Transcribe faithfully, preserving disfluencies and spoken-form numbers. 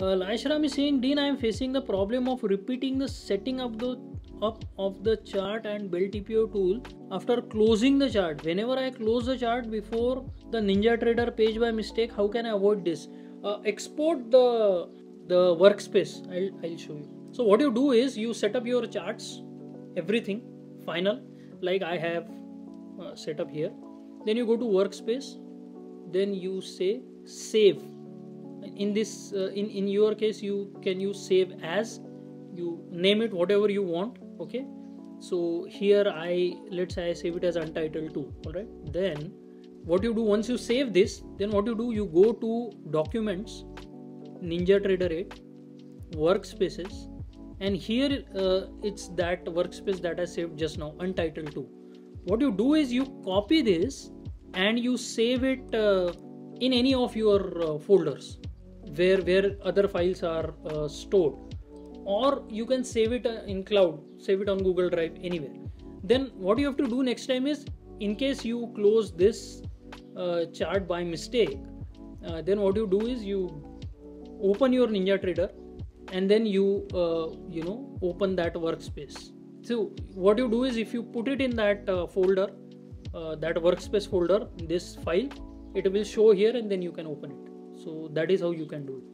Uh, Laisram is saying, Dean, I am facing the problem of repeating the setting up the up of the chart and Bell T P O tool after closing the chart. Whenever I close the chart before the NinjaTrader page by mistake, how can I avoid this? Uh, export the the workspace. I'll I'll show you. So what you do is you set up your charts, everything final, like I have uh, set up here. Then you go to workspace. Then you say save. In this, uh, in in your case, you can use save as, you name it whatever you want. Okay, so here I let's say I save it as untitled two. All right. Then what you do once you save this, then what you do you go to documents, NinjaTrader eight, workspaces, and here uh, it's that workspace that I saved just now, untitled two. What you do is you copy this and you save it uh, in any of your uh, folders. Where where other files are uh, stored, or you can save it uh, in cloud, save it on Google Drive, anywhere. Then what you have to do next time is, in case you close this uh, chart by mistake, uh, then what you do is you open your NinjaTrader and then you uh, you know open that workspace. So what you do is, if you put it in that uh, folder, uh, that workspace folder, this file, it will show here and then you can open it. So that is how you can do it.